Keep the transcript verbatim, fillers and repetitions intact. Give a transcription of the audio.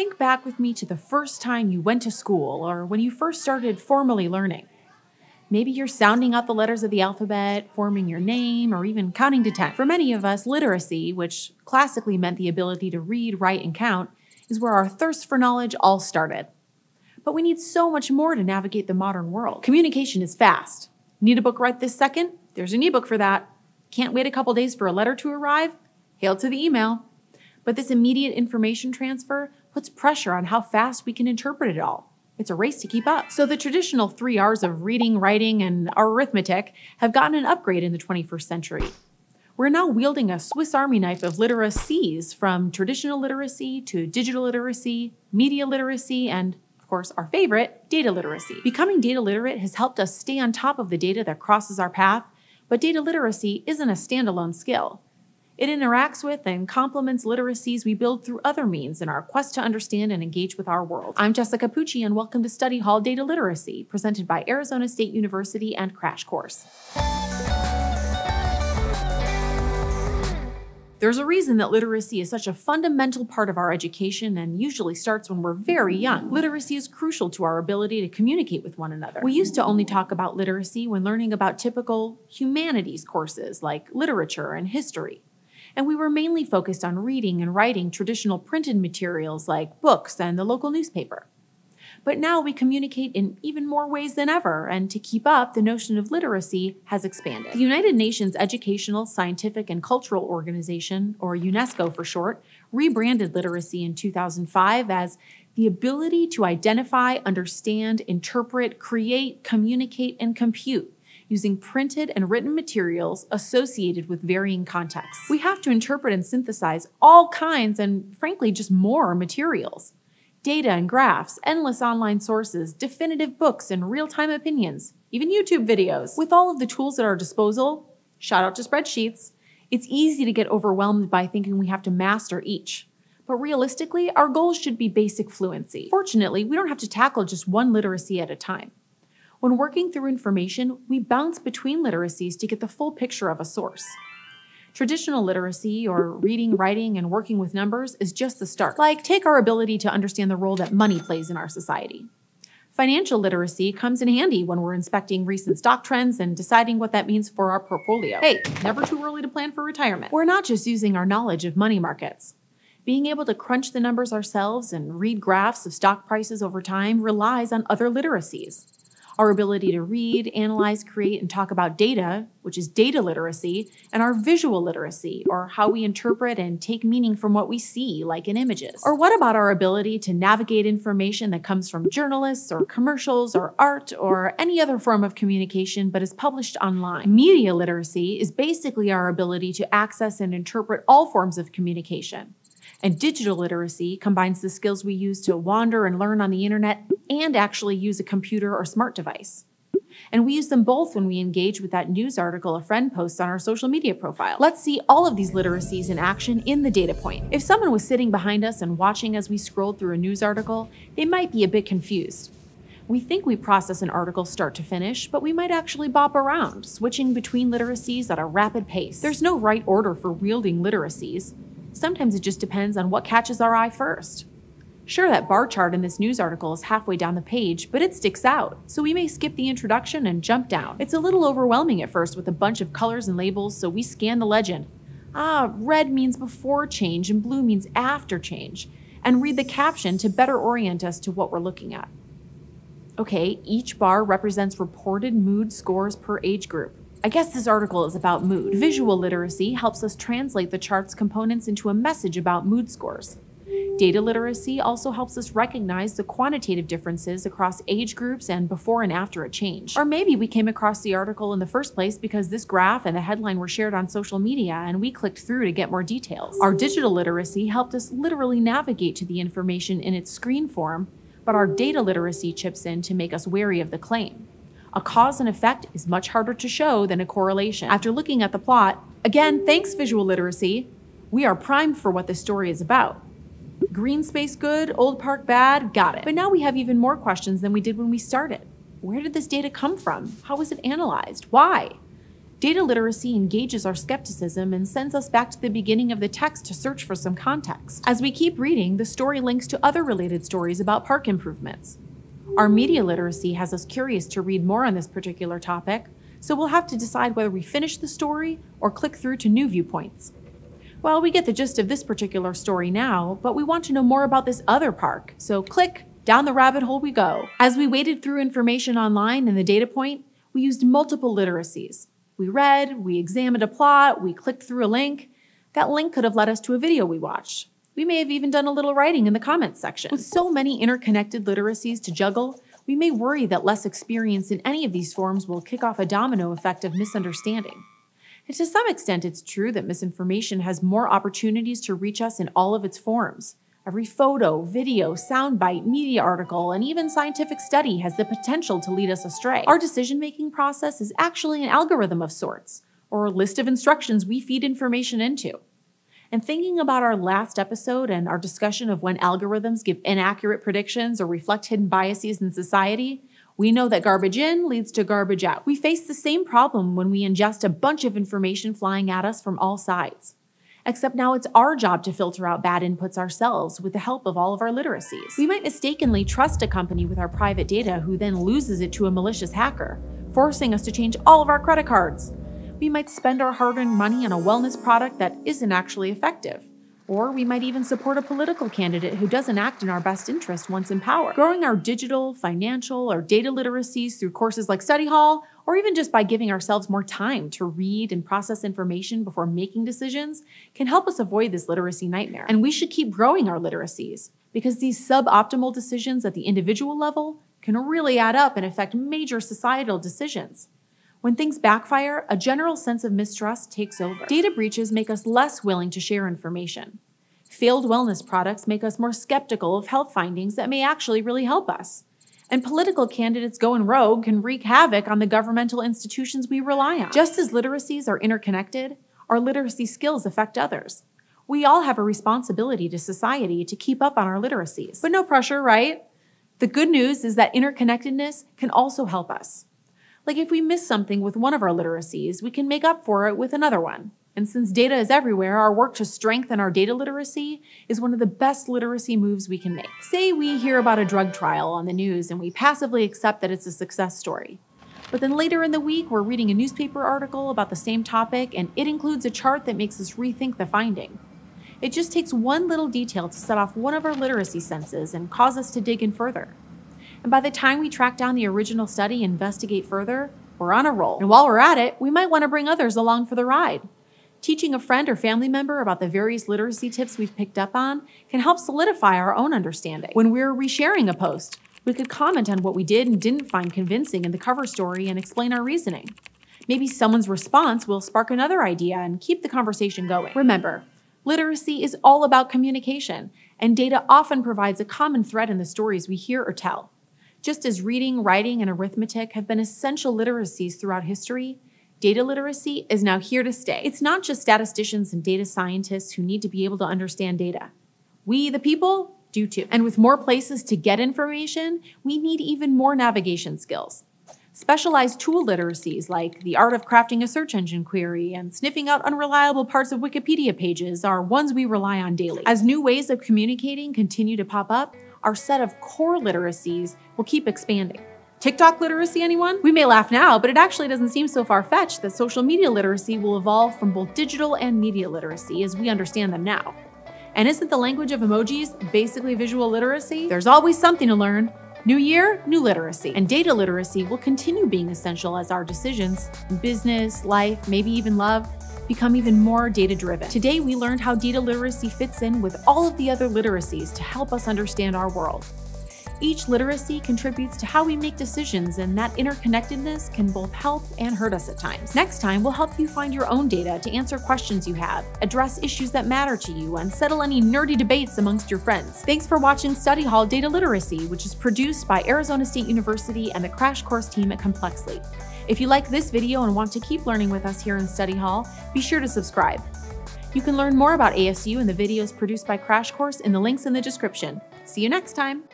Think back with me to the first time you went to school or when you first started formally learning. Maybe you're sounding out the letters of the alphabet, forming your name, or even counting to ten. For many of us, literacy, which classically meant the ability to read, write, and count, is where our thirst for knowledge all started. But we need so much more to navigate the modern world. Communication is fast. Need a book right this second? There's an ebook for that. Can't wait a couple days for a letter to arrive? Hail to the email. But this immediate information transfer puts pressure on how fast we can interpret it all. It's a race to keep up. So the traditional three R's of reading, writing, and arithmetic have gotten an upgrade in the twenty-first century. We're now wielding a Swiss Army knife of literacies, from traditional literacy to digital literacy, media literacy, and of course our favorite, data literacy. Becoming data literate has helped us stay on top of the data that crosses our path, but data literacy isn't a standalone skill. It interacts with and complements literacies we build through other means in our quest to understand and engage with our world. I'm Jessica Pucci, and welcome to Study Hall Data Literacy, presented by Arizona State University and Crash Course. There's a reason that literacy is such a fundamental part of our education and usually starts when we're very young. Literacy is crucial to our ability to communicate with one another. We used to only talk about literacy when learning about typical humanities courses like literature and history. And we were mainly focused on reading and writing traditional printed materials like books and the local newspaper. But now we communicate in even more ways than ever, and to keep up, the notion of literacy has expanded. The United Nations Educational, Scientific, and Cultural Organization, or UNESCO for short, rebranded literacy in two thousand five as the ability to identify, understand, interpret, create, communicate, and compute, using printed and written materials associated with varying contexts. We have to interpret and synthesize all kinds and, frankly, just more materials. Data and graphs, endless online sources, definitive books and real-time opinions, even YouTube videos. With all of the tools at our disposal, shout out to spreadsheets, it's easy to get overwhelmed by thinking we have to master each. But realistically, our goals should be basic fluency. Fortunately, we don't have to tackle just one literacy at a time. When working through information, we bounce between literacies to get the full picture of a source. Traditional literacy, or reading, writing, and working with numbers, is just the start. Like, take our ability to understand the role that money plays in our society. Financial literacy comes in handy when we're inspecting recent stock trends and deciding what that means for our portfolio. Hey, never too early to plan for retirement. We're not just using our knowledge of money markets. Being able to crunch the numbers ourselves and read graphs of stock prices over time relies on other literacies. Our ability to read, analyze, create, and talk about data, which is data literacy, and our visual literacy, or how we interpret and take meaning from what we see, like in images. Or what about our ability to navigate information that comes from journalists, or commercials, or art, or any other form of communication but is published online? Media literacy is basically our ability to access and interpret all forms of communication. And digital literacy combines the skills we use to wander and learn on the internet and actually use a computer or smart device. And we use them both when we engage with that news article a friend posts on our social media profile. Let's see all of these literacies in action in the data point. If someone was sitting behind us and watching as we scrolled through a news article, they might be a bit confused. We think we process an article start to finish, but we might actually bop around, switching between literacies at a rapid pace. There's no right order for wielding literacies. Sometimes it just depends on what catches our eye first. Sure, that bar chart in this news article is halfway down the page, but it sticks out, so we may skip the introduction and jump down. It's a little overwhelming at first with a bunch of colors and labels, so we scan the legend. Ah, red means before change and blue means after change, and read the caption to better orient us to what we're looking at. Okay, each bar represents reported mood scores per age group. I guess this article is about mood. Visual literacy helps us translate the chart's components into a message about mood scores. Data literacy also helps us recognize the quantitative differences across age groups and before and after a change. Or maybe we came across the article in the first place because this graph and the headline were shared on social media and we clicked through to get more details. Our digital literacy helped us literally navigate to the information in its screen form, but our data literacy chips in to make us wary of the claim. A cause and effect is much harder to show than a correlation. After looking at the plot, again, thanks visual literacy, we are primed for what this story is about. Green space good, old park bad, got it. But now we have even more questions than we did when we started. Where did this data come from? How was it analyzed? Why? Data literacy engages our skepticism and sends us back to the beginning of the text to search for some context. As we keep reading, the story links to other related stories about park improvements. Our media literacy has us curious to read more on this particular topic, so we'll have to decide whether we finish the story or click through to new viewpoints. Well, we get the gist of this particular story now, but we want to know more about this other park, so click, down the rabbit hole we go. As we waded through information online and the data point, we used multiple literacies. We read, we examined a plot, we clicked through a link. That link could have led us to a video we watched. We may have even done a little writing in the comments section. With so many interconnected literacies to juggle, we may worry that less experience in any of these forms will kick off a domino effect of misunderstanding. And to some extent, it's true that misinformation has more opportunities to reach us in all of its forms. Every photo, video, soundbite, media article, and even scientific study has the potential to lead us astray. Our decision-making process is actually an algorithm of sorts, or a list of instructions we feed information into. And thinking about our last episode and our discussion of when algorithms give inaccurate predictions or reflect hidden biases in society, we know that garbage in leads to garbage out. We face the same problem when we ingest a bunch of information flying at us from all sides. Except now it's our job to filter out bad inputs ourselves with the help of all of our literacies. We might mistakenly trust a company with our private data who then loses it to a malicious hacker, forcing us to change all of our credit cards. We might spend our hard-earned money on a wellness product that isn't actually effective. Or we might even support a political candidate who doesn't act in our best interest once in power. Growing our digital, financial, or data literacies through courses like Study Hall, or even just by giving ourselves more time to read and process information before making decisions, can help us avoid this literacy nightmare. And we should keep growing our literacies, because these suboptimal decisions at the individual level can really add up and affect major societal decisions. When things backfire, a general sense of mistrust takes over. Data breaches make us less willing to share information. Failed wellness products make us more skeptical of health findings that may actually really help us. And political candidates going rogue can wreak havoc on the governmental institutions we rely on. Just as literacies are interconnected, our literacy skills affect others. We all have a responsibility to society to keep up on our literacies. But no pressure, right? The good news is that interconnectedness can also help us. Like if we miss something with one of our literacies, we can make up for it with another one. And since data is everywhere, our work to strengthen our data literacy is one of the best literacy moves we can make. Say we hear about a drug trial on the news and we passively accept that it's a success story. But then later in the week, we're reading a newspaper article about the same topic and it includes a chart that makes us rethink the finding. It just takes one little detail to set off one of our literacy senses and cause us to dig in further. And by the time we track down the original study and investigate further, we're on a roll. And while we're at it, we might want to bring others along for the ride. Teaching a friend or family member about the various literacy tips we've picked up on can help solidify our own understanding. When we're resharing a post, we could comment on what we did and didn't find convincing in the cover story and explain our reasoning. Maybe someone's response will spark another idea and keep the conversation going. Remember, literacy is all about communication, and data often provides a common thread in the stories we hear or tell. Just as reading, writing, and arithmetic have been essential literacies throughout history, data literacy is now here to stay. It's not just statisticians and data scientists who need to be able to understand data. We, the people, do too. And with more places to get information, we need even more navigation skills. Specialized tool literacies like the art of crafting a search engine query and sniffing out unreliable parts of Wikipedia pages are ones we rely on daily. As new ways of communicating continue to pop up, our set of core literacies will keep expanding. TikTok literacy, anyone? We may laugh now, but it actually doesn't seem so far-fetched that social media literacy will evolve from both digital and media literacy as we understand them now. And isn't the language of emojis basically visual literacy? There's always something to learn. New year, new literacy. And data literacy will continue being essential as our decisions in business, life, maybe even love, become even more data-driven. Today, we learned how data literacy fits in with all of the other literacies to help us understand our world. Each literacy contributes to how we make decisions, and that interconnectedness can both help and hurt us at times. Next time, we'll help you find your own data to answer questions you have, address issues that matter to you, and settle any nerdy debates amongst your friends. Thanks for watching Study Hall Data Literacy, which is produced by Arizona State University and the Crash Course team at Complexly. If you like this video and want to keep learning with us here in Study Hall, be sure to subscribe. You can learn more about A S U and the videos produced by Crash Course in the links in the description. See you next time!